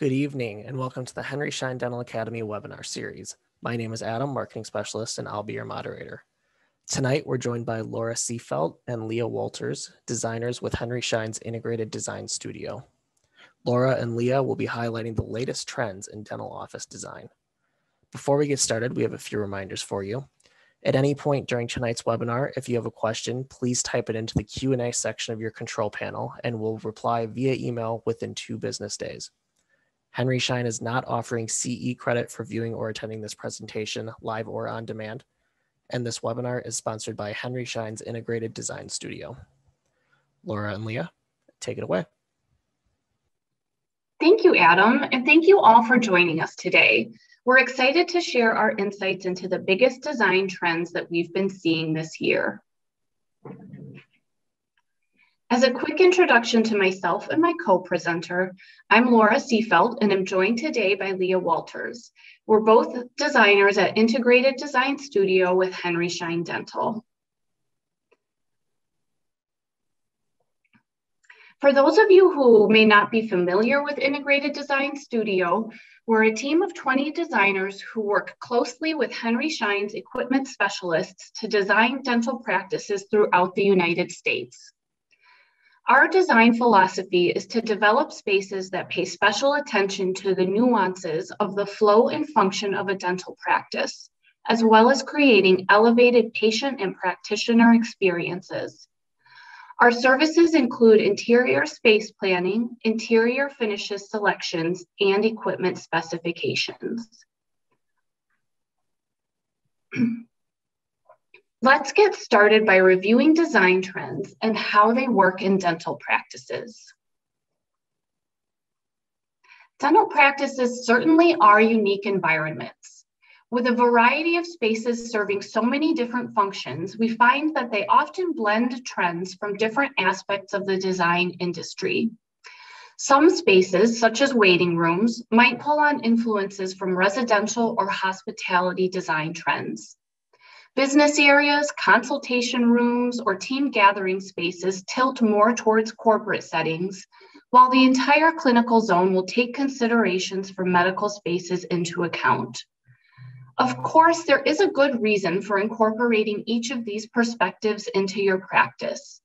Good evening and welcome to the Henry Schein Dental Academy webinar series. My name is Adam, Marketing Specialist, and I'll be your moderator. Tonight, we're joined by Laura Seefeldt and Leah Walters, designers with Henry Schein's Integrated Design Studio. Laura and Leah will be highlighting the latest trends in dental office design. Before we get started, we have a few reminders for you. At any point during tonight's webinar, if you have a question, please type it into the Q&A section of your control panel and we'll reply via email within 2 business days. Henry Schein is not offering CE credit for viewing or attending this presentation live or on demand, and this webinar is sponsored by Henry Schein's Integrated Design Studio. Laura and Leah, take it away. Thank you, Adam, and thank you all for joining us today. We're excited to share our insights into the biggest design trends that we've been seeing this year. As a quick introduction to myself and my co-presenter, I'm Laura Seefeldt and I'm joined today by Leah Walters. We're both designers at Integrated Design Studio with Henry Schein Dental. For those of you who may not be familiar with Integrated Design Studio, we're a team of 20 designers who work closely with Henry Schein's equipment specialists to design dental practices throughout the United States. Our design philosophy is to develop spaces that pay special attention to the nuances of the flow and function of a dental practice, as well as creating elevated patient and practitioner experiences. Our services include interior space planning, interior finishes selections, and equipment specifications. Let's get started by reviewing design trends and how they work in dental practices. Dental practices certainly are unique environments. With a variety of spaces serving so many different functions, we find that they often blend trends from different aspects of the design industry. Some spaces, such as waiting rooms, might pull on influences from residential or hospitality design trends. Business areas, consultation rooms, or team gathering spaces tilt more towards corporate settings, while the entire clinical zone will take considerations for medical spaces into account. Of course, there is a good reason for incorporating each of these perspectives into your practice.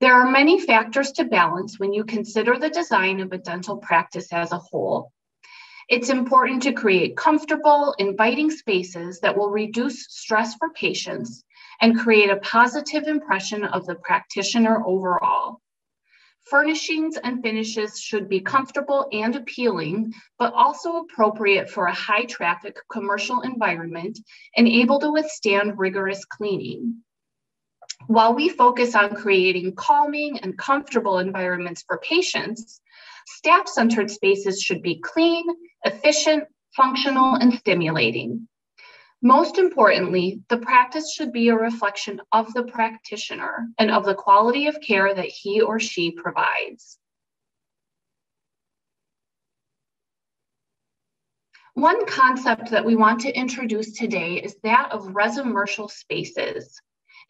There are many factors to balance when you consider the design of a dental practice as a whole. It's important to create comfortable, inviting spaces that will reduce stress for patients and create a positive impression of the practitioner overall. Furnishings and finishes should be comfortable and appealing, but also appropriate for a high traffic commercial environment and able to withstand rigorous cleaning. While we focus on creating calming and comfortable environments for patients, staff-centered spaces should be clean, efficient, functional, and stimulating. Most importantly, the practice should be a reflection of the practitioner and of the quality of care that he or she provides. One concept that we want to introduce today is that of resimercial spaces.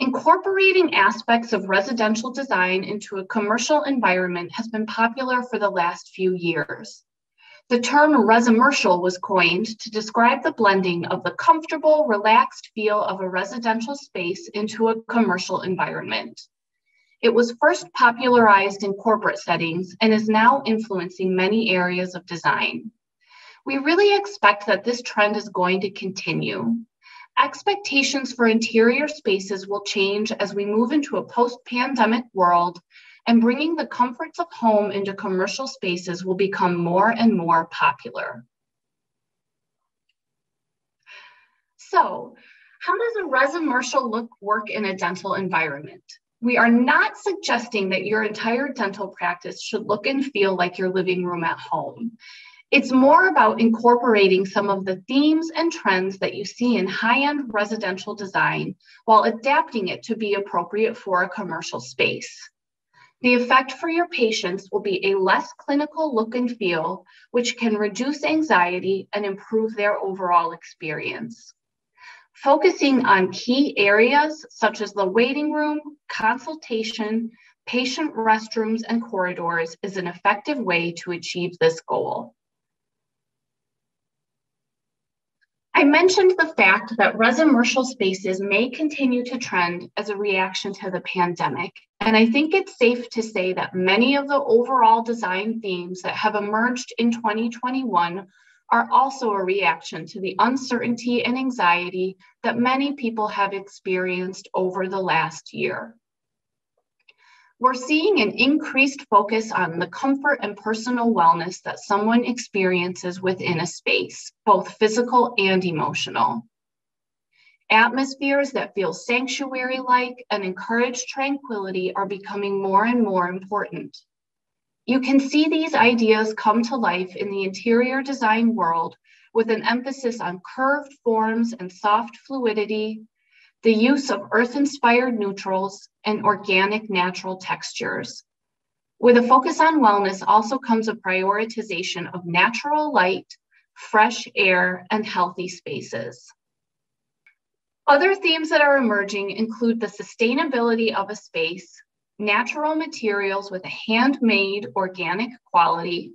Incorporating aspects of residential design into a commercial environment has been popular for the last few years. The term resimercial was coined to describe the blending of the comfortable, relaxed feel of a residential space into a commercial environment. It was first popularized in corporate settings and is now influencing many areas of design. We really expect that this trend is going to continue. Expectations for interior spaces will change as we move into a post-pandemic world, and bringing the comforts of home into commercial spaces will become more and more popular. So, how does a resimercial look work in a dental environment? We are not suggesting that your entire dental practice should look and feel like your living room at home. It's more about incorporating some of the themes and trends that you see in high-end residential design while adapting it to be appropriate for a commercial space. The effect for your patients will be a less clinical look and feel, which can reduce anxiety and improve their overall experience. Focusing on key areas such as the waiting room, consultation, patient restrooms, and corridors is an effective way to achieve this goal. I mentioned the fact that residential spaces may continue to trend as a reaction to the pandemic, and I think it's safe to say that many of the overall design themes that have emerged in 2021 are also a reaction to the uncertainty and anxiety that many people have experienced over the last year. We're seeing an increased focus on the comfort and personal wellness that someone experiences within a space, both physical and emotional. Atmospheres that feel sanctuary-like and encourage tranquility are becoming more and more important. You can see these ideas come to life in the interior design world with an emphasis on curved forms and soft fluidity, the use of earth-inspired neutrals, and organic natural textures. With a focus on wellness also comes a prioritization of natural light, fresh air, and healthy spaces. Other themes that are emerging include the sustainability of a space, natural materials with a handmade organic quality,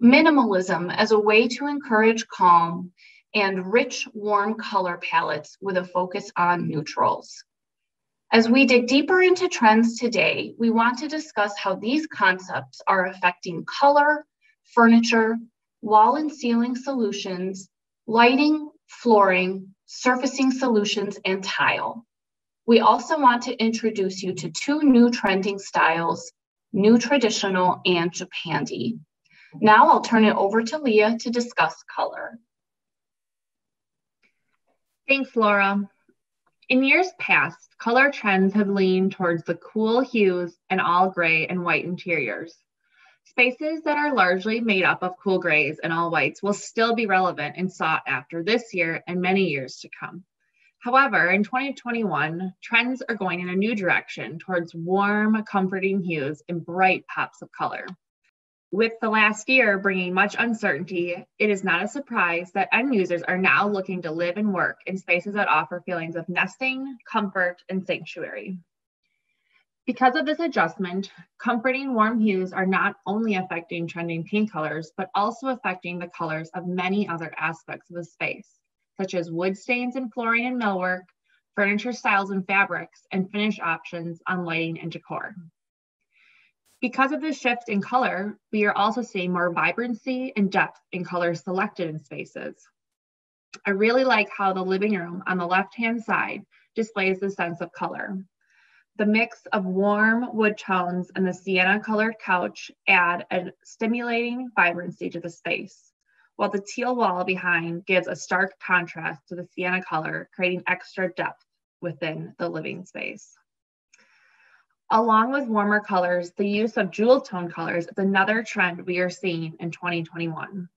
minimalism as a way to encourage calm, and rich, warm color palettes with a focus on neutrals. As we dig deeper into trends today, we want to discuss how these concepts are affecting color, furniture, wall and ceiling solutions, lighting, flooring, surfacing solutions, and tile. We also want to introduce you to two new trending styles, new traditional and Japandi. Now I'll turn it over to Leah to discuss color. Thanks, Laura. In years past, color trends have leaned towards the cool hues and all gray and white interiors. Spaces that are largely made up of cool grays and all whites will still be relevant and sought after this year and many years to come. However, in 2021, trends are going in a new direction towards warm, comforting hues and bright pops of color. With the last year bringing much uncertainty, it is not a surprise that end users are now looking to live and work in spaces that offer feelings of nesting, comfort, and sanctuary. Because of this adjustment, comforting warm hues are not only affecting trending paint colors, but also affecting the colors of many other aspects of the space, such as wood stains in flooring and millwork, furniture styles and fabrics, and finish options on lighting and decor. Because of this shift in color, we are also seeing more vibrancy and depth in colors selected in spaces. I really like how the living room on the left-hand side displays the sense of color. The mix of warm wood tones and the sienna-colored couch add a stimulating vibrancy to the space, while the teal wall behind gives a stark contrast to the sienna color, creating extra depth within the living space. Along with warmer colors, the use of jewel tone colors is another trend we are seeing in 2021.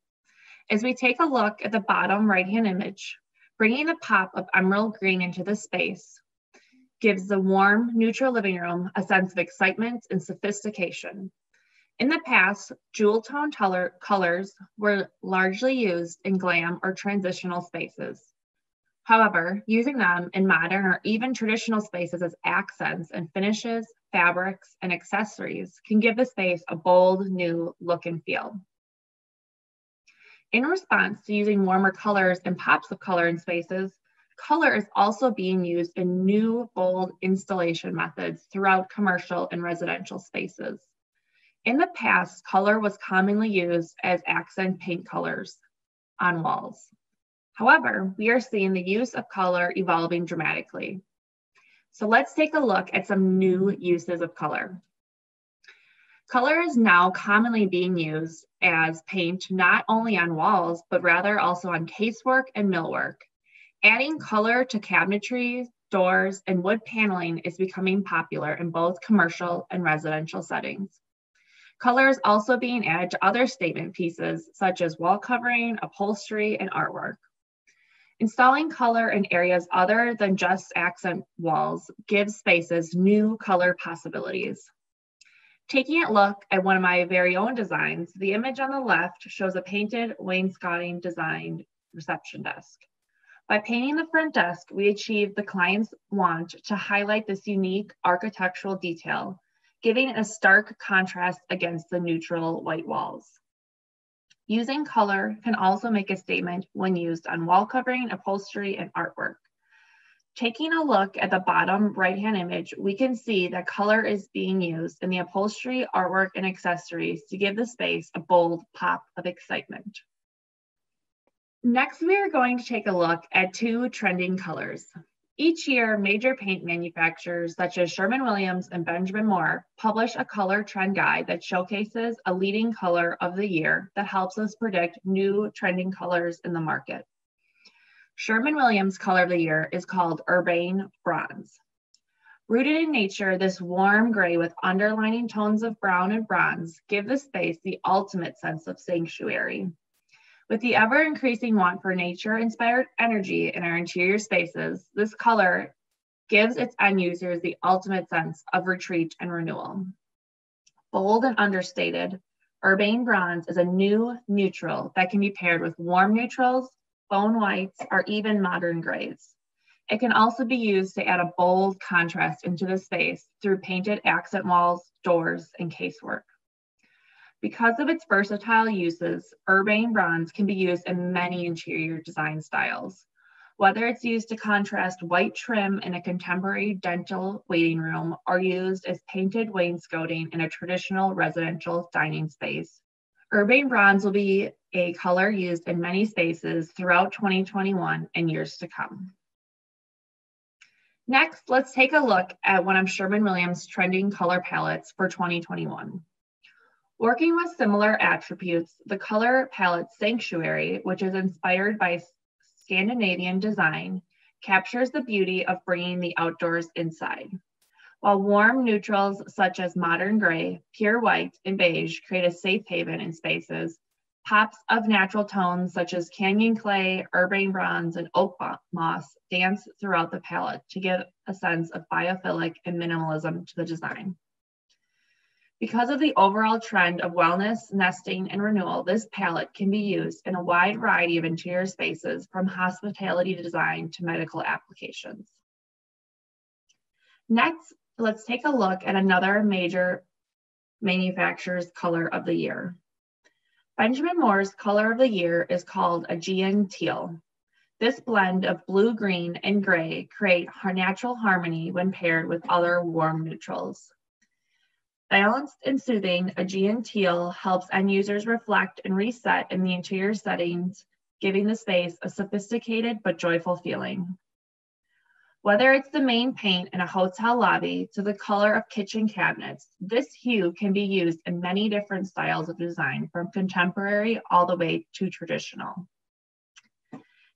As we take a look at the bottom right-hand image, bringing a pop of emerald green into the space gives the warm, neutral living room a sense of excitement and sophistication. In the past, jewel tone colors were largely used in glam or transitional spaces. However, using them in modern or even traditional spaces as accents and finishes, fabrics, and accessories can give the space a bold new look and feel. In response to using warmer colors and pops of color in spaces, color is also being used in new bold installation methods throughout commercial and residential spaces. In the past, color was commonly used as accent paint colors on walls. However, we are seeing the use of color evolving dramatically. So let's take a look at some new uses of color. Color is now commonly being used as paint not only on walls, but rather also on casework and millwork. Adding color to cabinetry, doors, and wood paneling is becoming popular in both commercial and residential settings. Color is also being added to other statement pieces, such as wall covering, upholstery, and artwork. Installing color in areas other than just accent walls gives spaces new color possibilities. Taking a look at one of my very own designs, the image on the left shows a painted wainscoting designed reception desk. By painting the front desk, we achieved the client's want to highlight this unique architectural detail, giving a stark contrast against the neutral white walls. Using color can also make a statement when used on wall covering, upholstery, and artwork. Taking a look at the bottom right-hand image, we can see that color is being used in the upholstery, artwork, and accessories to give the space a bold pop of excitement. Next, we are going to take a look at two trending colors. Each year, major paint manufacturers such as Sherwin-Williams and Benjamin Moore publish a color trend guide that showcases a leading color of the year that helps us predict new trending colors in the market. Sherwin-Williams' color of the year is called Urbane Bronze. Rooted in nature, this warm gray with underlining tones of brown and bronze give the space the ultimate sense of sanctuary. With the ever-increasing want for nature-inspired energy in our interior spaces, this color gives its end users the ultimate sense of retreat and renewal. Bold and understated, Urbane Bronze is a new neutral that can be paired with warm neutrals, bone whites, or even modern grays. It can also be used to add a bold contrast into the space through painted accent walls, doors, and casework. Because of its versatile uses, Urbane Bronze can be used in many interior design styles. Whether it's used to contrast white trim in a contemporary dental waiting room or used as painted wainscoting in a traditional residential dining space, Urbane Bronze will be a color used in many spaces throughout 2021 and years to come. Next, let's take a look at one of Sherwin-Williams' trending color palettes for 2021. Working with similar attributes, the color palette Sanctuary, which is inspired by Scandinavian design, captures the beauty of bringing the outdoors inside. While warm neutrals such as modern gray, pure white, and beige create a safe haven in spaces, pops of natural tones such as canyon clay, Urbane Bronze, and oak moss dance throughout the palette to give a sense of biophilic and minimalism to the design. Because of the overall trend of wellness, nesting, and renewal, this palette can be used in a wide variety of interior spaces, from hospitality design to medical applications. Next, let's take a look at another major manufacturer's color of the year. Benjamin Moore's color of the year is called Aegean Teal. This blend of blue, green, and gray creates natural harmony when paired with other warm neutrals. Balanced and soothing, Aegean Teal helps end users reflect and reset in the interior settings, giving the space a sophisticated but joyful feeling. Whether it's the main paint in a hotel lobby to the color of kitchen cabinets, this hue can be used in many different styles of design, from contemporary all the way to traditional.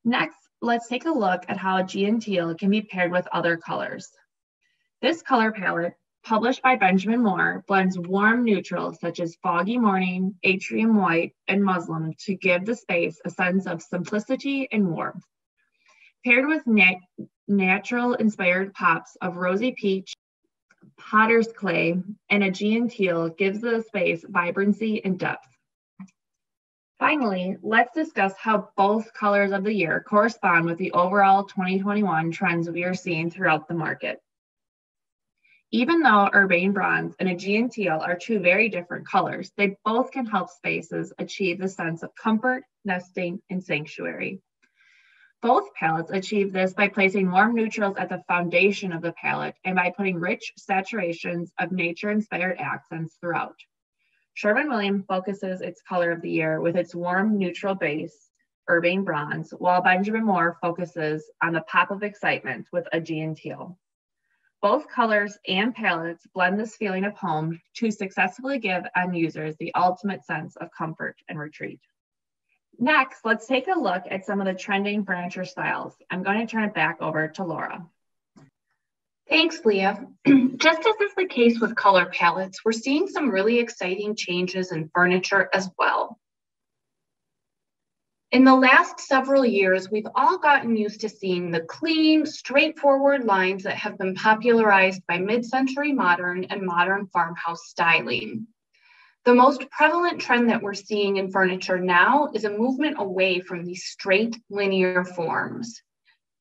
Next, let's take a look at how Aegean Teal can be paired with other colors. This color palette, published by Benjamin Moore, blends warm neutrals such as foggy morning, atrium white, and muslin to give the space a sense of simplicity and warmth. Paired with natural inspired pops of rosy peach, potter's clay, and Aegean Teal gives the space vibrancy and depth. Finally, let's discuss how both colors of the year correspond with the overall 2021 trends we are seeing throughout the market. Even though Urbane Bronze and Aegean Teal are two very different colors, they both can help spaces achieve the sense of comfort, nesting, and sanctuary. Both palettes achieve this by placing warm neutrals at the foundation of the palette and by putting rich saturations of nature-inspired accents throughout. Sherwin-Williams focuses its color of the year with its warm neutral base, Urbane Bronze, while Benjamin Moore focuses on the pop of excitement with Aegean Teal. Both colors and palettes blend this feeling of home to successfully give end users the ultimate sense of comfort and retreat. Next, let's take a look at some of the trending furniture styles. I'm going to turn it back over to Laura. Thanks, Leah. Just as is the case with color palettes, we're seeing some really exciting changes in furniture as well. In the last several years, we've all gotten used to seeing the clean, straightforward lines that have been popularized by mid-century modern and modern farmhouse styling. The most prevalent trend that we're seeing in furniture now is a movement away from these straight, linear forms.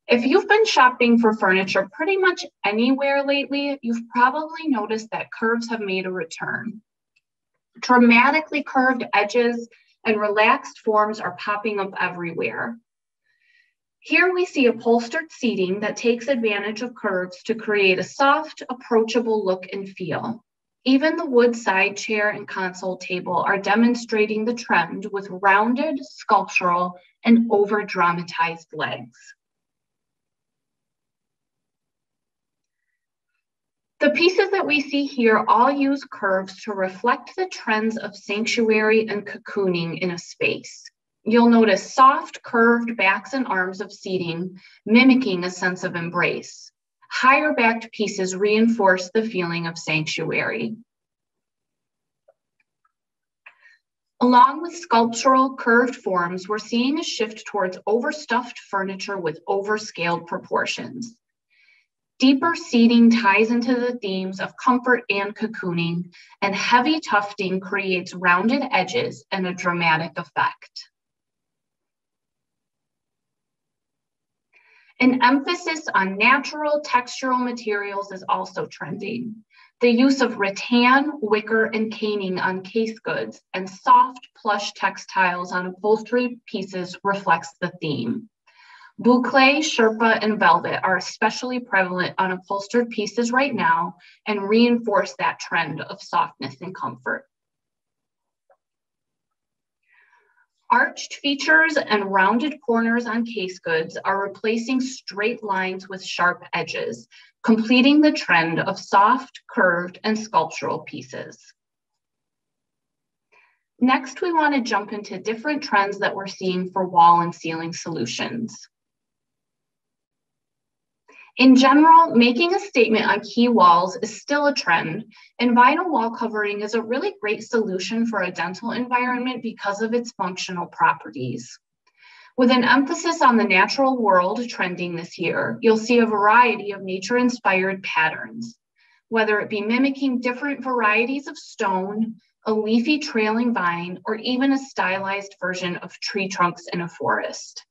If you've been shopping for furniture pretty much anywhere lately, you've probably noticed that curves have made a return. Dramatically curved edges and relaxed forms are popping up everywhere. Here we see upholstered seating that takes advantage of curves to create a soft, approachable look and feel. Even the wood side chair and console table are demonstrating the trend with rounded, sculptural, and over-dramatized legs. The pieces that we see here all use curves to reflect the trends of sanctuary and cocooning in a space. You'll notice soft, curved backs and arms of seating, mimicking a sense of embrace. Higher backed pieces reinforce the feeling of sanctuary. Along with sculptural curved forms, we're seeing a shift towards overstuffed furniture with overscaled proportions. Deeper seating ties into the themes of comfort and cocooning, and heavy tufting creates rounded edges and a dramatic effect. An emphasis on natural textural materials is also trending. The use of rattan, wicker, and caning on case goods and soft plush textiles on upholstery pieces reflects the theme. Boucle, sherpa, and velvet are especially prevalent on upholstered pieces right now and reinforce that trend of softness and comfort. Arched features and rounded corners on case goods are replacing straight lines with sharp edges, completing the trend of soft, curved, and sculptural pieces. Next, we want to jump into different trends that we're seeing for wall and ceiling solutions. In general, making a statement on key walls is still a trend, and vinyl wall covering is a really great solution for a dental environment because of its functional properties. With an emphasis on the natural world trending this year, you'll see a variety of nature-inspired patterns, whether it be mimicking different varieties of stone, a leafy trailing vine, or even a stylized version of tree trunks in a forest.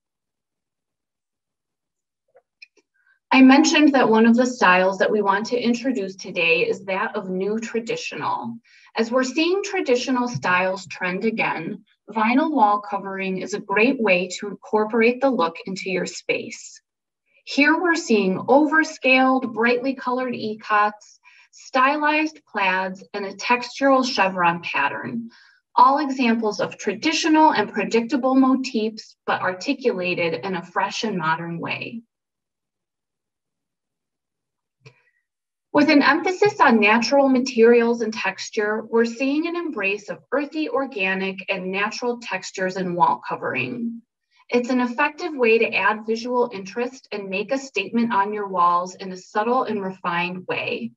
I mentioned that one of the styles that we want to introduce today is that of new traditional. As we're seeing traditional styles trend again, vinyl wall covering is a great way to incorporate the look into your space. Here we're seeing overscaled, brightly colored ecots, stylized plaids, and a textural chevron pattern. All examples of traditional and predictable motifs, but articulated in a fresh and modern way. With an emphasis on natural materials and texture, we're seeing an embrace of earthy, organic, and natural textures in wall covering. It's an effective way to add visual interest and make a statement on your walls in a subtle and refined way.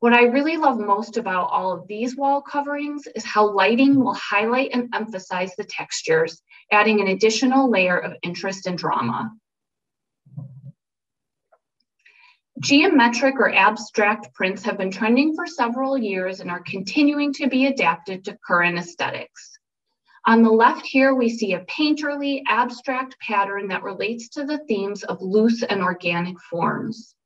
What I really love most about all of these wall coverings is how lighting will highlight and emphasize the textures, adding an additional layer of interest and drama. Geometric or abstract prints have been trending for several years and are continuing to be adapted to current aesthetics. On the left here, we see a painterly abstract pattern that relates to the themes of loose and organic forms.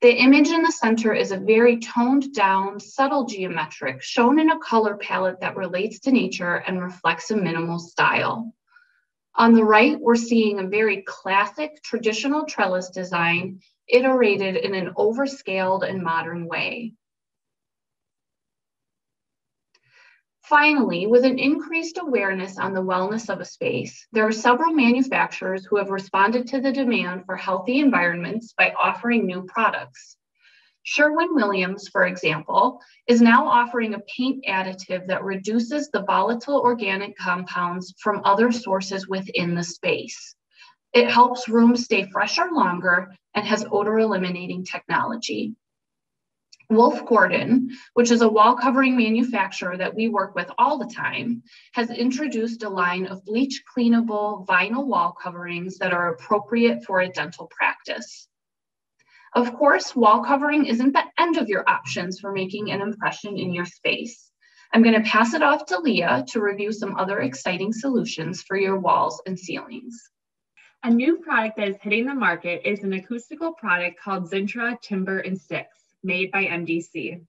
The image in the center is a very toned down, subtle geometric shown in a color palette that relates to nature and reflects a minimal style. On the right, we're seeing a very classic traditional trellis design iterated in an overscaled and modern way. Finally, with an increased awareness on the wellness of a space, there are several manufacturers who have responded to the demand for healthy environments by offering new products. Sherwin-Williams, for example, is now offering a paint additive that reduces the volatile organic compounds from other sources within the space. It helps rooms stay fresher longer and has odor eliminating technology. Wolf Gordon, which is a wall covering manufacturer that we work with all the time, has introduced a line of bleach cleanable vinyl wall coverings that are appropriate for a dental practice. Of course, wall covering isn't the end of your options for making an impression in your space. I'm going to pass it off to Leah to review some other exciting solutions for your walls and ceilings. A new product that is hitting the market is an acoustical product called Zintra Timber and Sticks, made by MDC.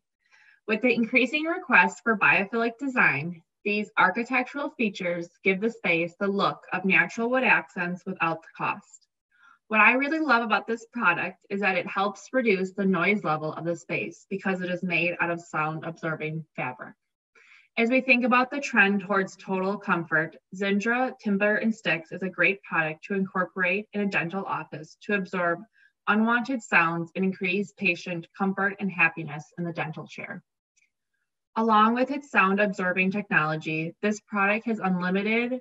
With the increasing request for biophilic design, These architectural features give the space the look of natural wood accents without the cost. What I really love about this product is that it helps reduce the noise level of the space because it is made out of sound-absorbing fabric. As we think about the trend towards total comfort, Zindra Timber and Sticks is a great product to incorporate in a dental office to absorb unwanted sounds and increase patient comfort and happiness in the dental chair. Along with its sound-absorbing technology, this product has unlimited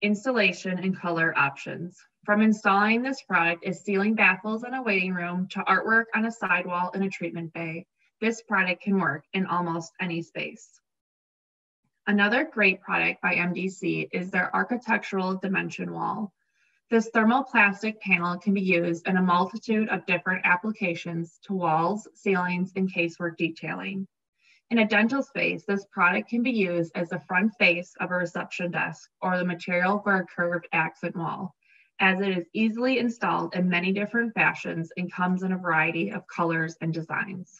installation and color options. From installing this product as ceiling baffles in a waiting room to artwork on a sidewall in a treatment bay, this product can work in almost any space. Another great product by MDC is their architectural dimension wall. This thermoplastic panel can be used in a multitude of different applications to walls, ceilings, and casework detailing. In a dental space, this product can be used as the front face of a reception desk or the material for a curved accent wall, as it is easily installed in many different fashions and comes in a variety of colors and designs.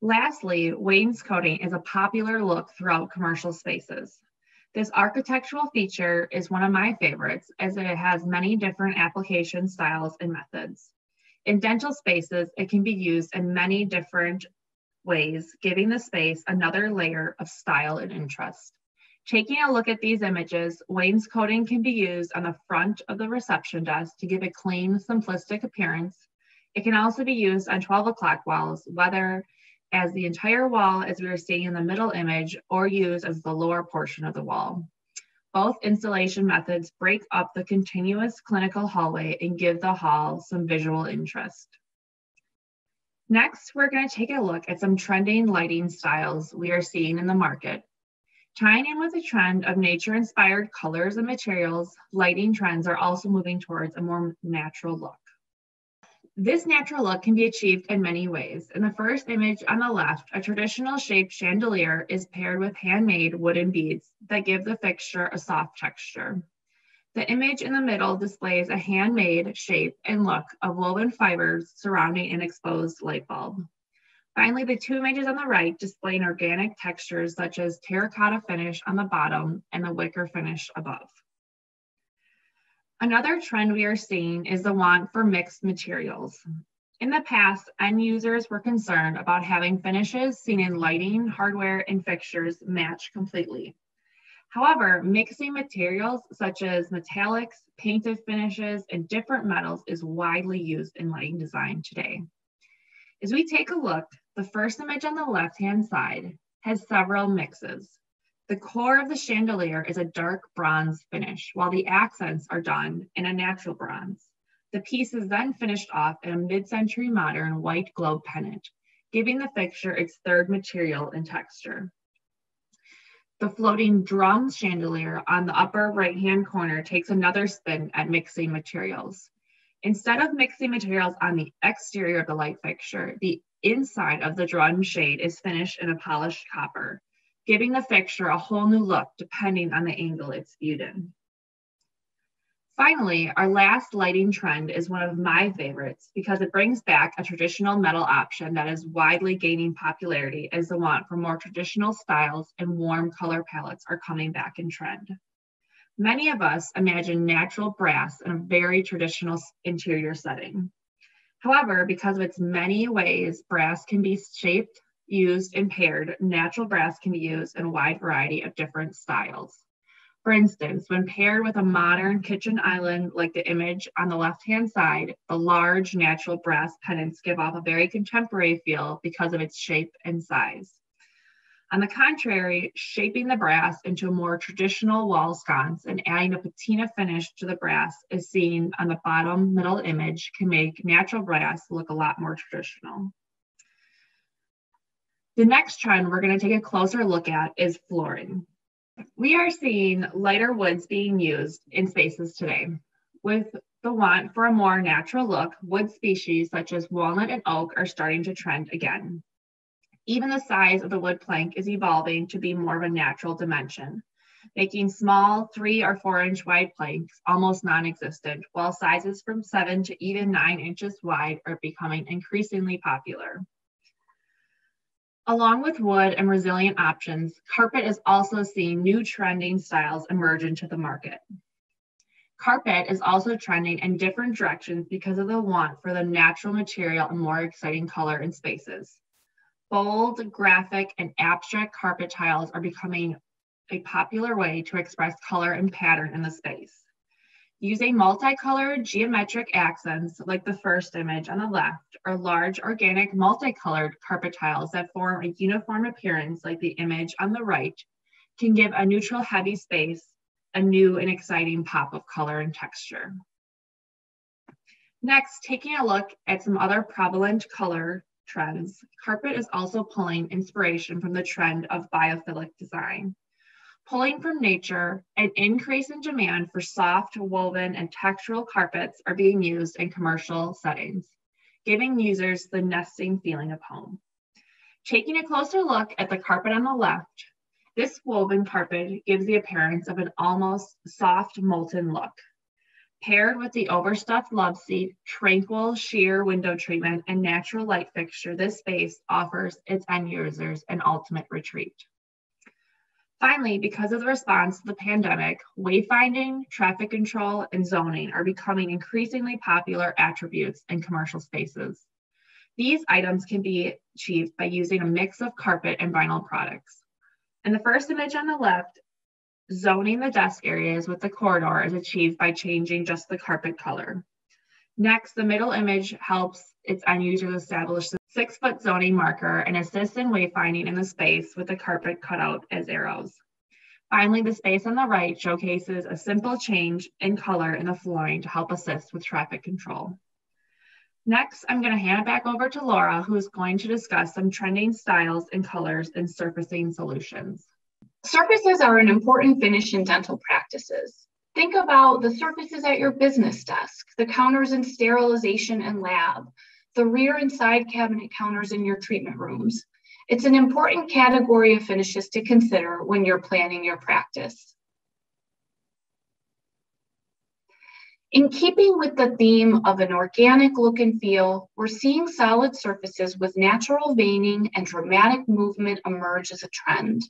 Lastly, wainscoting is a popular look throughout commercial spaces. This architectural feature is one of my favorites as it has many different application styles and methods. In dental spaces, it can be used in many different ways, giving the space another layer of style and interest. Taking a look at these images, wainscoting can be used on the front of the reception desk to give a clean, simplistic appearance. It can also be used on 12 o'clock walls, whether as the entire wall as we were seeing in the middle image or used as the lower portion of the wall. Both installation methods break up the continuous clinical hallway and give the hall some visual interest. Next, we're going to take a look at some trending lighting styles we are seeing in the market. Tying in with the trend of nature-inspired colors and materials, lighting trends are also moving towards a more natural look. This natural look can be achieved in many ways. In the first image on the left, a traditional shaped chandelier is paired with handmade wooden beads that give the fixture a soft texture. The image in the middle displays a handmade shape and look of woven fibers surrounding an exposed light bulb. Finally, the two images on the right display organic textures such as terracotta finish on the bottom and the wicker finish above. Another trend we are seeing is the want for mixed materials. In the past, end users were concerned about having finishes seen in lighting, hardware, and fixtures match completely. However, mixing materials such as metallics, painted finishes, and different metals is widely used in lighting design today. As we take a look, the first image on the left-hand side has several mixes. The core of the chandelier is a dark bronze finish, while the accents are done in a natural bronze. The piece is then finished off in a mid-century modern white globe pendant, giving the fixture its third material and texture. The floating drum chandelier on the upper right-hand corner takes another spin at mixing materials. Instead of mixing materials on the exterior of the light fixture, the inside of the drum shade is finished in a polished copper, giving the fixture a whole new look depending on the angle it's viewed in. Finally, our last lighting trend is one of my favorites because it brings back a traditional metal option that is widely gaining popularity as the want for more traditional styles and warm color palettes are coming back in trend. Many of us imagine natural brass in a very traditional interior setting. However, because of its many ways brass can be shaped, used, and paired, natural brass can be used in a wide variety of different styles. For instance, when paired with a modern kitchen island like the image on the left-hand side, the large natural brass pendants give off a very contemporary feel because of its shape and size. On the contrary, shaping the brass into a more traditional wall sconce and adding a patina finish to the brass as seen on the bottom middle image can make natural brass look a lot more traditional. The next trend we're going to take a closer look at is flooring. We are seeing lighter woods being used in spaces today. With the want for a more natural look, wood species such as walnut and oak are starting to trend again. Even the size of the wood plank is evolving to be more of a natural dimension, making small 3 or 4 inch wide planks almost non-existent, while sizes from 7 to even 9 inches wide are becoming increasingly popular. Along with wood and resilient options, carpet is also seeing new trending styles emerge into the market. Carpet is also trending in different directions because of the want for the natural material and more exciting color in spaces. Bold, graphic, and abstract carpet tiles are becoming a popular way to express color and pattern in the space. Using multicolored geometric accents, like the first image on the left, or large organic multicolored carpet tiles that form a uniform appearance, like the image on the right, can give a neutral heavy space a new and exciting pop of color and texture. Next, taking a look at some other prevalent color trends, carpet is also pulling inspiration from the trend of biophilic design. Pulling from nature, an increase in demand for soft, woven, and textural carpets are being used in commercial settings, giving users the nesting feeling of home. Taking a closer look at the carpet on the left, this woven carpet gives the appearance of an almost soft, molten look. Paired with the overstuffed love seat, tranquil, sheer window treatment, and natural light fixture, this space offers its end users an ultimate retreat. Finally, because of the response to the pandemic, wayfinding, traffic control, and zoning are becoming increasingly popular attributes in commercial spaces. These items can be achieved by using a mix of carpet and vinyl products. In the first image on the left, zoning the desk areas with the corridor is achieved by changing just the carpet color. Next, the middle image helps its end users establish the 6-foot zoning marker and assists in wayfinding in the space with the carpet cut out as arrows. Finally, the space on the right showcases a simple change in color in the flooring to help assist with traffic control. Next, I'm going to hand it back over to Laura, who is going to discuss some trending styles and colors in surfacing solutions. Surfaces are an important finish in dental practices. Think about the surfaces at your business desk, the counters in sterilization and lab, the rear and side cabinet counters in your treatment rooms. It's an important category of finishes to consider when you're planning your practice. In keeping with the theme of an organic look and feel, we're seeing solid surfaces with natural veining and dramatic movement emerge as a trend.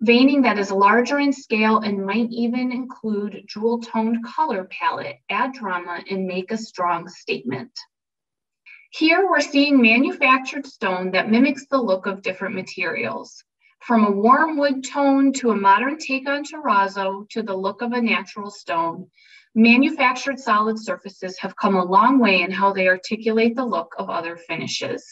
Veining that is larger in scale and might even include jewel-toned color palette, add drama, and make a strong statement. Here we're seeing manufactured stone that mimics the look of different materials. From a warm wood tone to a modern take on terrazzo to the look of a natural stone, manufactured solid surfaces have come a long way in how they articulate the look of other finishes.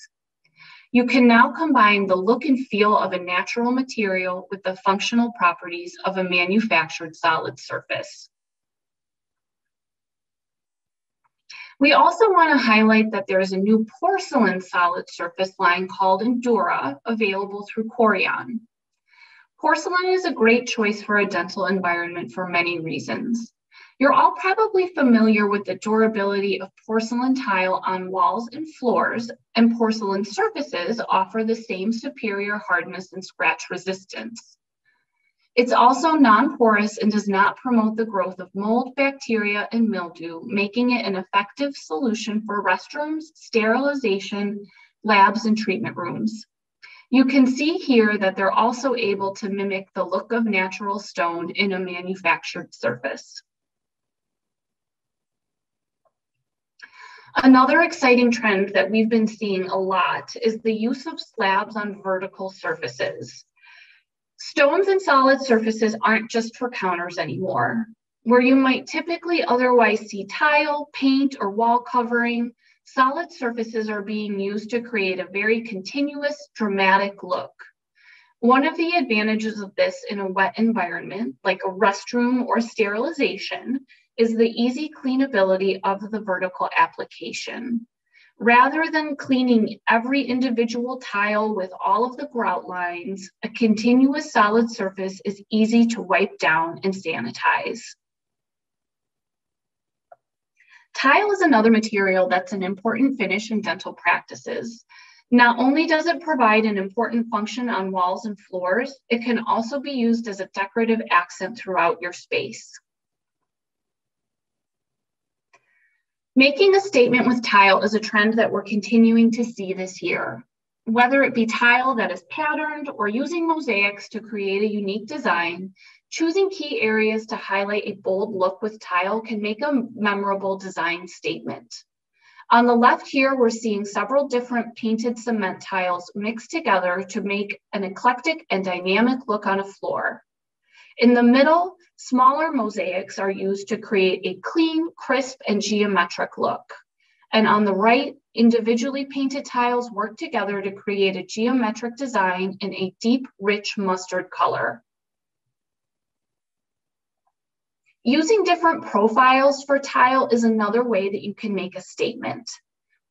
You can now combine the look and feel of a natural material with the functional properties of a manufactured solid surface. We also want to highlight that there is a new porcelain solid surface line called Endura available through Corian. Porcelain is a great choice for a dental environment for many reasons. You're all probably familiar with the durability of porcelain tile on walls and floors, and porcelain surfaces offer the same superior hardness and scratch resistance. It's also non-porous and does not promote the growth of mold, bacteria, and mildew, making it an effective solution for restrooms, sterilization, labs, and treatment rooms. You can see here that they're also able to mimic the look of natural stone in a manufactured surface. Another exciting trend that we've been seeing a lot is the use of slabs on vertical surfaces. Stones and solid surfaces aren't just for counters anymore. Where you might typically otherwise see tile, paint, or wall covering, solid surfaces are being used to create a very continuous, dramatic look. One of the advantages of this in a wet environment, like a restroom or sterilization, is the easy cleanability of the vertical application. Rather than cleaning every individual tile with all of the grout lines, a continuous solid surface is easy to wipe down and sanitize. Tile is another material that's an important finish in dental practices. Not only does it provide an important function on walls and floors, it can also be used as a decorative accent throughout your space. Making a statement with tile is a trend that we're continuing to see this year. Whether it be tile that is patterned or using mosaics to create a unique design, choosing key areas to highlight a bold look with tile can make a memorable design statement. On the left here, we're seeing several different painted cement tiles mixed together to make an eclectic and dynamic look on a floor. In the middle, smaller mosaics are used to create a clean, crisp, and geometric look. And on the right, individually painted tiles work together to create a geometric design in a deep, rich mustard color. Using different profiles for tile is another way that you can make a statement.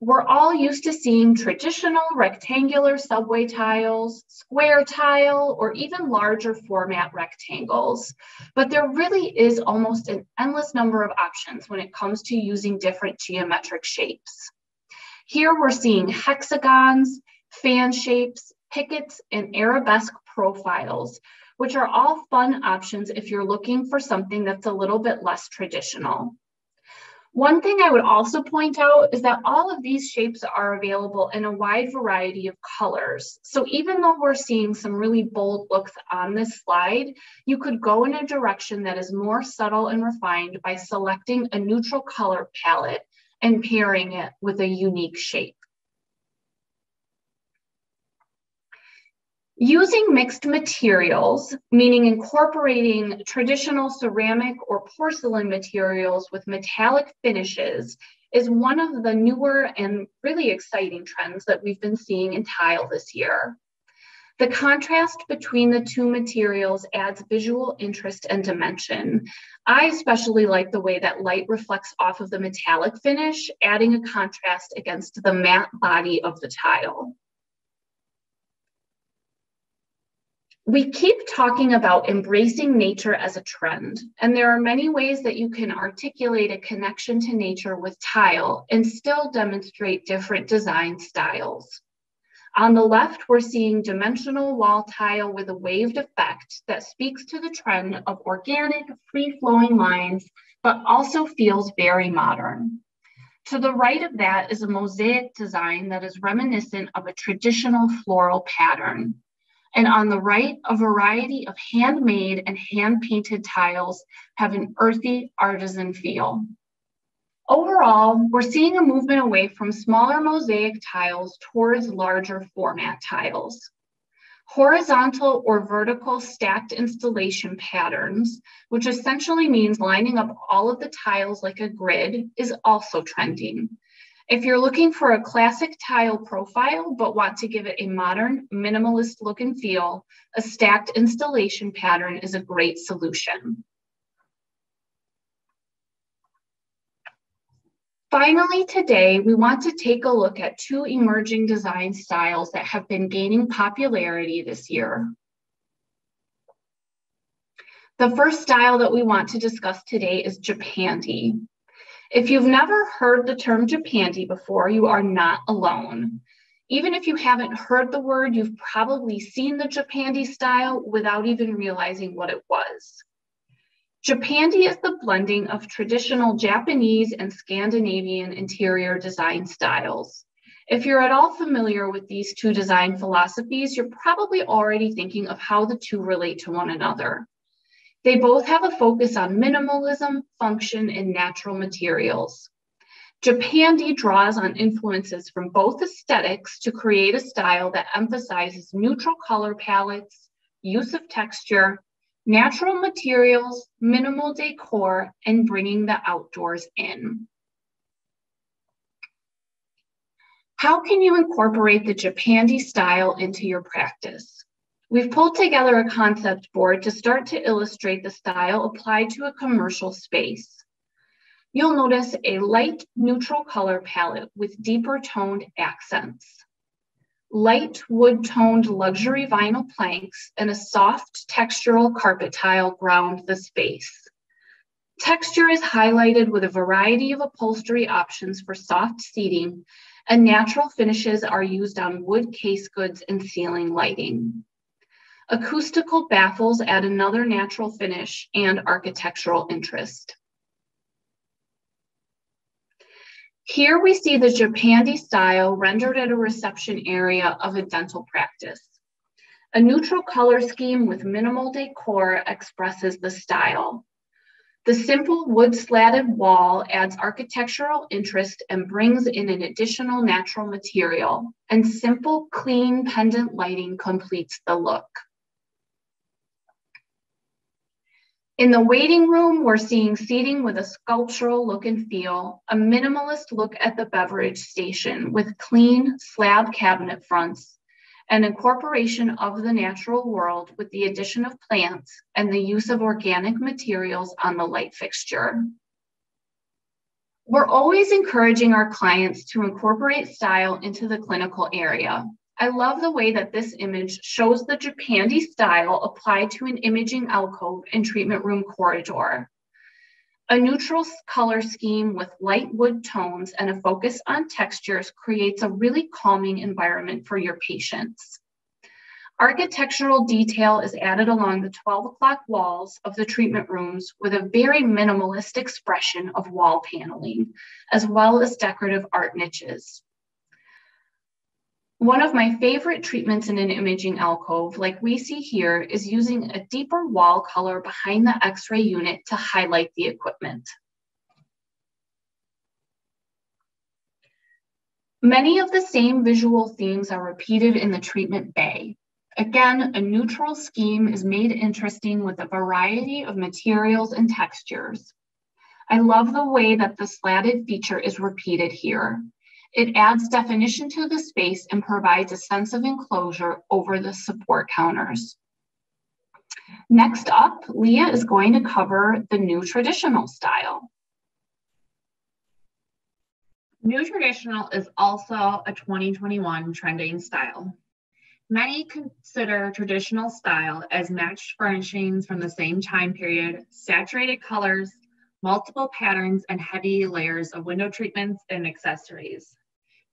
We're all used to seeing traditional rectangular subway tiles, square tile, or even larger format rectangles. But there really is almost an endless number of options when it comes to using different geometric shapes. Here we're seeing hexagons, fan shapes, pickets, and arabesque profiles, which are all fun options if you're looking for something that's a little bit less traditional. One thing I would also point out is that all of these shapes are available in a wide variety of colors. So even though we're seeing some really bold looks on this slide, you could go in a direction that is more subtle and refined by selecting a neutral color palette and pairing it with a unique shape. Using mixed materials, meaning incorporating traditional ceramic or porcelain materials with metallic finishes, is one of the newer and really exciting trends that we've been seeing in tile this year. The contrast between the two materials adds visual interest and dimension. I especially like the way that light reflects off of the metallic finish, adding a contrast against the matte body of the tile. We keep talking about embracing nature as a trend, and there are many ways that you can articulate a connection to nature with tile and still demonstrate different design styles. On the left, we're seeing dimensional wall tile with a waved effect that speaks to the trend of organic, free-flowing lines, but also feels very modern. To the right of that is a mosaic design that is reminiscent of a traditional floral pattern. And on the right, a variety of handmade and hand-painted tiles have an earthy artisan feel. Overall, we're seeing a movement away from smaller mosaic tiles towards larger format tiles. Horizontal or vertical stacked installation patterns, which essentially means lining up all of the tiles like a grid, is also trending. If you're looking for a classic tile profile, but want to give it a modern, minimalist look and feel, a stacked installation pattern is a great solution. Finally, today, we want to take a look at two emerging design styles that have been gaining popularity this year. The first style that we want to discuss today is Japandi. If you've never heard the term Japandi before, you are not alone. Even if you haven't heard the word, you've probably seen the Japandi style without even realizing what it was. Japandi is the blending of traditional Japanese and Scandinavian interior design styles. If you're at all familiar with these two design philosophies, you're probably already thinking of how the two relate to one another. They both have a focus on minimalism, function, and natural materials. Japandi draws on influences from both aesthetics to create a style that emphasizes neutral color palettes, use of texture, natural materials, minimal decor, and bringing the outdoors in. How can you incorporate the Japandi style into your practice? We've pulled together a concept board to start to illustrate the style applied to a commercial space. You'll notice a light neutral color palette with deeper toned accents, light wood toned luxury vinyl planks, and a soft textural carpet tile ground the space. Texture is highlighted with a variety of upholstery options for soft seating, and natural finishes are used on wood case goods and ceiling lighting. Acoustical baffles add another natural finish and architectural interest. Here we see the Japandi style rendered at a reception area of a dental practice. A neutral color scheme with minimal decor expresses the style. The simple wood-slatted wall adds architectural interest and brings in an additional natural material, and simple, clean pendant lighting completes the look. In the waiting room, we're seeing seating with a sculptural look and feel, a minimalist look at the beverage station with clean slab cabinet fronts, an incorporation of the natural world with the addition of plants and the use of organic materials on the light fixture. We're always encouraging our clients to incorporate style into the clinical area. I love the way that this image shows the Japandi style applied to an imaging alcove and treatment room corridor. A neutral color scheme with light wood tones and a focus on textures creates a really calming environment for your patients. Architectural detail is added along the 12 o'clock walls of the treatment rooms with a very minimalist expression of wall paneling, as well as decorative art niches. One of my favorite treatments in an imaging alcove, like we see here, is using a deeper wall color behind the X-ray unit to highlight the equipment. Many of the same visual themes are repeated in the treatment bay. Again, a neutral scheme is made interesting with a variety of materials and textures. I love the way that the slatted feature is repeated here. It adds definition to the space and provides a sense of enclosure over the support counters. Next up, Leah is going to cover the new traditional style. New traditional is also a 2021 trending style. Many consider traditional style as matched furnishings from the same time period, saturated colors, multiple patterns, and heavy layers of window treatments and accessories.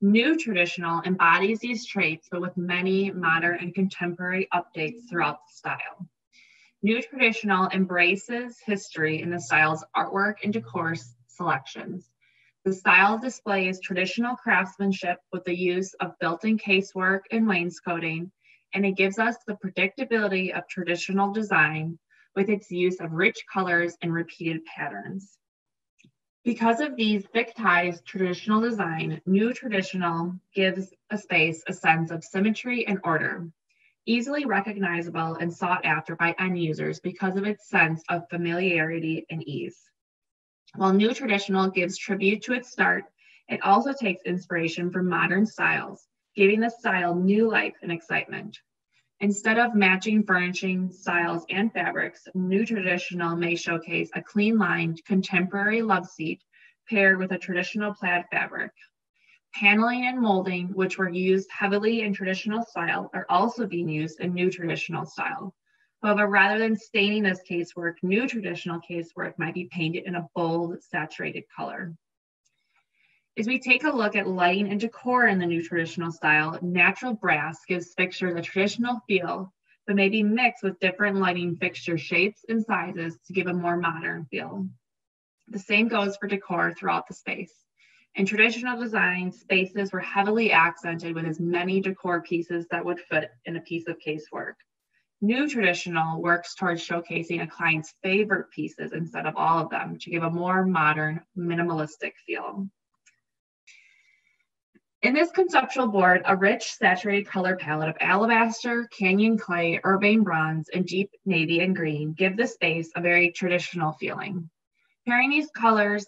New traditional embodies these traits, but with many modern and contemporary updates throughout the style. New traditional embraces history in the style's artwork and decor selections. The style displays traditional craftsmanship with the use of built-in casework and wainscoting, and it gives us the predictability of traditional design with its use of rich colors and repeated patterns. Because of these thick ties, traditional design, new traditional gives a space a sense of symmetry and order, easily recognizable and sought after by end users because of its sense of familiarity and ease. While new traditional gives tribute to its start, it also takes inspiration from modern styles, giving the style new life and excitement. Instead of matching furnishing, styles, and fabrics, new traditional may showcase a clean-lined, contemporary love seat paired with a traditional plaid fabric. Paneling and molding, which were used heavily in traditional style, are also being used in new traditional style. However, rather than staining as casework, new traditional casework might be painted in a bold, saturated color. As we take a look at lighting and decor in the new traditional style, natural brass gives fixtures a traditional feel, but may be mixed with different lighting fixture shapes and sizes to give a more modern feel. The same goes for decor throughout the space. In traditional design, spaces were heavily accented with as many decor pieces that would fit in a piece of casework. New traditional works towards showcasing a client's favorite pieces instead of all of them to give a more modern, minimalistic feel. In this conceptual board, a rich saturated color palette of alabaster, canyon clay, urbane bronze, and deep navy and green give the space a very traditional feeling. Pairing these colors,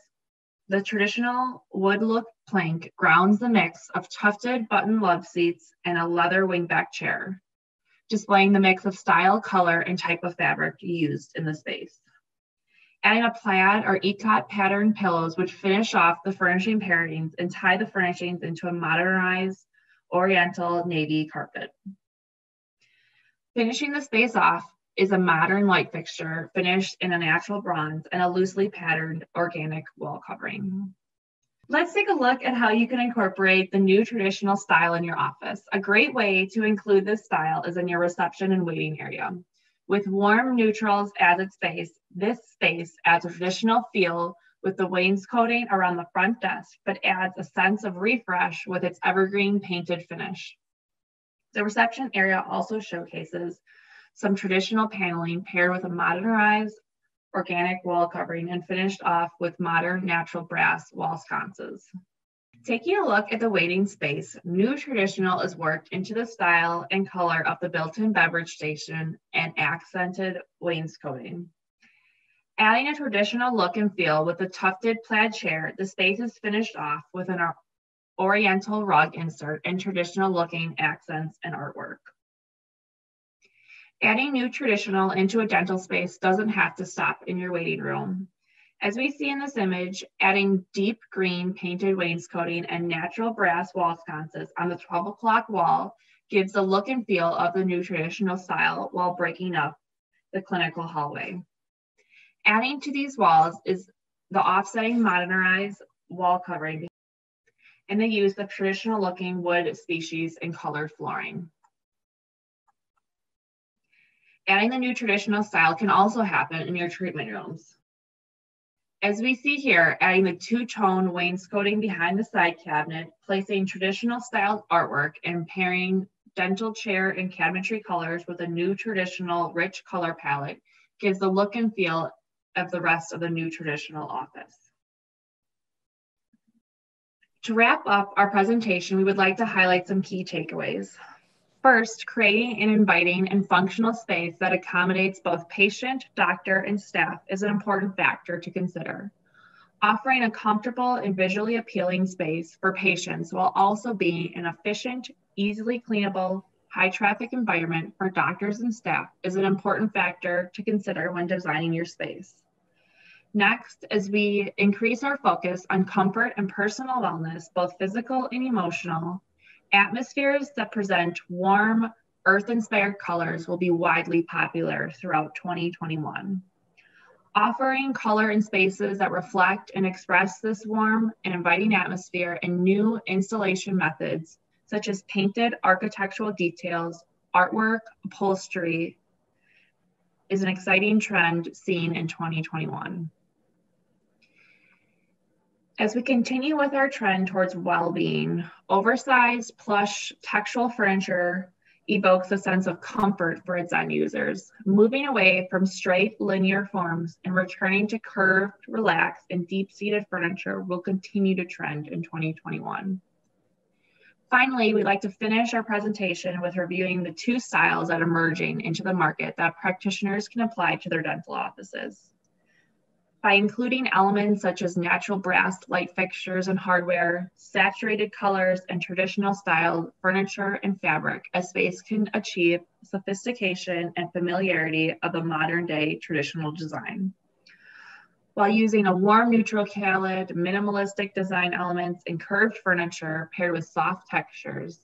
the traditional wood look plank grounds the mix of tufted button love seats and a leather wingback chair, displaying the mix of style, color, and type of fabric used in the space. Adding a plaid or ecot pattern pillows would finish off the furnishing pairings and tie the furnishings into a modernized oriental navy carpet. Finishing the space off is a modern light fixture finished in a natural bronze and a loosely patterned organic wall covering. Let's take a look at how you can incorporate the new traditional style in your office. A great way to include this style is in your reception and waiting area. With warm neutrals as its base, this space adds a traditional feel with the wainscoting around the front desk, but adds a sense of refresh with its evergreen painted finish. The reception area also showcases some traditional paneling paired with a modernized organic wall covering and finished off with modern natural brass wall sconces. Taking a look at the waiting space, new traditional is worked into the style and color of the built-in beverage station and accented wainscoting. Adding a traditional look and feel with a tufted plaid chair, the space is finished off with an oriental rug insert and traditional looking accents and artwork. Adding new traditional into a dental space doesn't have to stop in your waiting room. As we see in this image, adding deep green painted wainscoting and natural brass wall sconces on the 12 o'clock wall gives the look and feel of the new traditional style while breaking up the clinical hallway. Adding to these walls is the offsetting modernized wall covering and the use of traditional looking wood species and colored flooring. Adding the new traditional style can also happen in your treatment rooms. As we see here, adding the two-tone wainscoting behind the side cabinet, placing traditional styled artwork and pairing dental chair and cabinetry colors with a new traditional rich color palette gives the look and feel of the rest of the new traditional office. To wrap up our presentation, we would like to highlight some key takeaways. First, creating an inviting and functional space that accommodates both patient, doctor, and staff is an important factor to consider. Offering a comfortable and visually appealing space for patients while also being an efficient, easily cleanable, high-traffic environment for doctors and staff is an important factor to consider when designing your space. Next, as we increase our focus on comfort and personal wellness, both physical and emotional, atmospheres that present warm, earth-inspired colors will be widely popular throughout 2021. Offering color in spaces that reflect and express this warm and inviting atmosphere and new installation methods, such as painted architectural details, artwork, upholstery, is an exciting trend seen in 2021. As we continue with our trend towards well-being, oversized, plush, textural furniture evokes a sense of comfort for its end users, moving away from straight, linear forms and returning to curved, relaxed, and deep-seated furniture will continue to trend in 2021. Finally, we'd like to finish our presentation with reviewing the two styles that are emerging into the market that practitioners can apply to their dental offices. By including elements such as natural brass light fixtures and hardware, saturated colors, and traditional styled furniture and fabric, a space can achieve sophistication and familiarity of the modern day traditional design. While using a warm neutral palette, minimalistic design elements, and curved furniture paired with soft textures,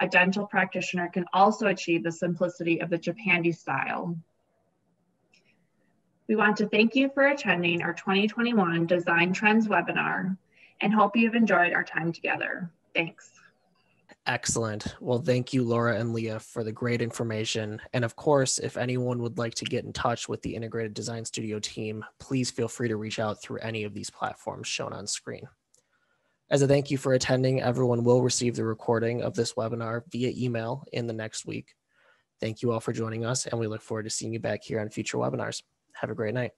a dental practitioner can also achieve the simplicity of the Japandi style. We want to thank you for attending our 2021 Design Trends webinar and hope you've enjoyed our time together. Thanks. Excellent. Well, thank you, Laura and Leah, for the great information. And of course, if anyone would like to get in touch with the Integrated Design Studio team, please feel free to reach out through any of these platforms shown on screen. As a thank you for attending, everyone will receive the recording of this webinar via email in the next week. Thank you all for joining us, and we look forward to seeing you back here on future webinars. Have a great night.